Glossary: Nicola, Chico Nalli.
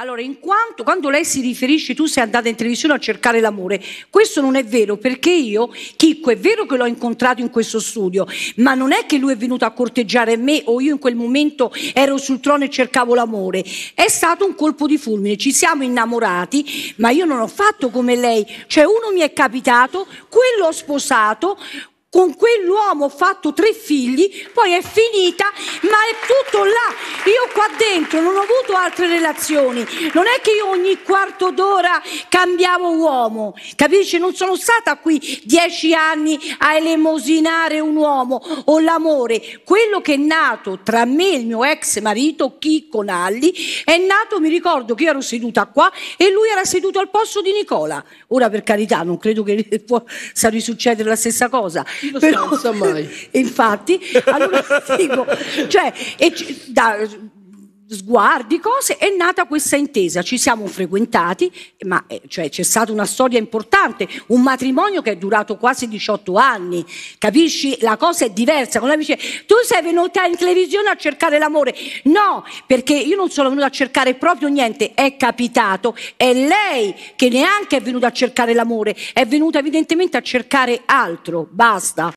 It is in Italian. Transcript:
Allora, quando lei si riferisce tu sei andata in televisione a cercare l'amore, questo non è vero, perché io, Chico, è vero che l'ho incontrato in questo studio, ma non è che lui è venuto a corteggiare me o io in quel momento ero sul trono e cercavo l'amore, è stato un colpo di fulmine, ci siamo innamorati, ma io non ho fatto come lei, cioè uno mi è capitato, quello ho sposato, con quell'uomo ho fatto 3 figli, poi è finita, ma è tutto là. Io qua dentro non ho avuto altre relazioni, non è che io ogni quarto d'ora cambiavo uomo, capisci? Non sono stata qui 10 anni a elemosinare un uomo o l'amore. Quello che è nato tra me e il mio ex marito Chico Nalli è nato, mi ricordo che io ero seduta qua e lui era seduto al posto di Nicola. Ora, per carità, non credo che possa risuccedere la stessa cosa. Però, non so mai. Infatti, allora dico, cioè, sguardi, cose, è nata questa intesa, ci siamo frequentati, ma cioè, c'è stata una storia importante, un matrimonio che è durato quasi 18 anni, capisci? La cosa è diversa, quando lei dice tu sei venuta in televisione a cercare l'amore, no, perché io non sono venuta a cercare proprio niente, è capitato, è lei che neanche è venuta a cercare l'amore, è venuta evidentemente a cercare altro, basta.